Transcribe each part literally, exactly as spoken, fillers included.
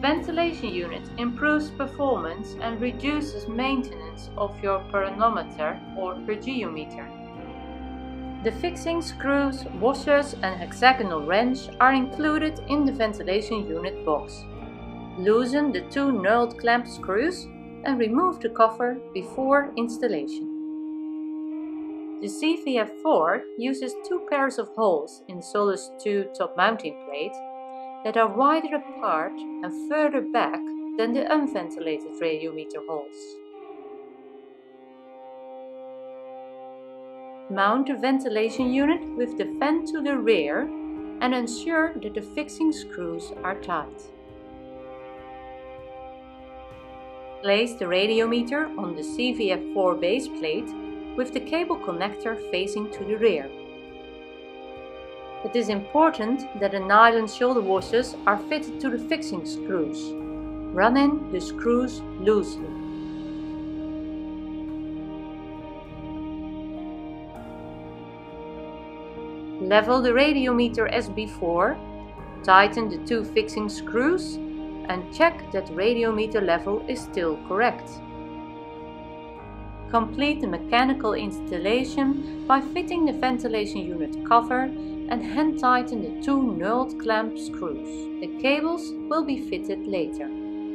Ventilation unit improves performance and reduces maintenance of your pyranometer or pyrgeometer. The fixing screws, washers and hexagonal wrench are included in the ventilation unit box. Loosen the two knurled clamp screws and remove the cover before installation. The C V F four uses two pairs of holes in SOLYS two top mounting plate that are wider apart and further back than the unventilated radiometer holes. Mount the ventilation unit with the vent to the rear and ensure that the fixing screws are tight. Place the radiometer on the C V F four base plate with the cable connector facing to the rear. It is important that the nylon shoulder washers are fitted to the fixing screws. Run in the screws loosely. Level the radiometer as before, tighten the two fixing screws and check that radiometer level is still correct. Complete the mechanical installation by fitting the ventilation unit cover and hand tighten the two knurled clamp screws. The cables will be fitted later.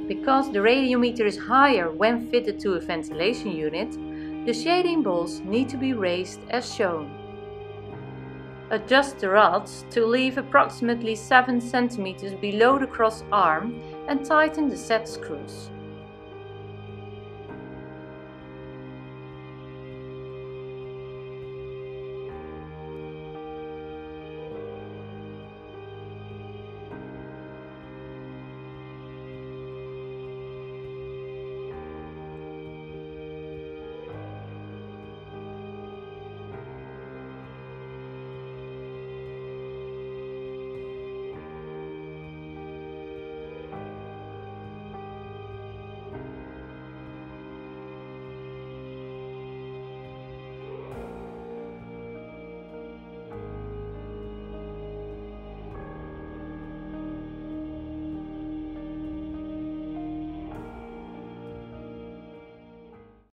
Because the radiometer is higher when fitted to a ventilation unit, the shading balls need to be raised as shown. Adjust the rods to leave approximately seven centimeters below the cross arm and tighten the set screws.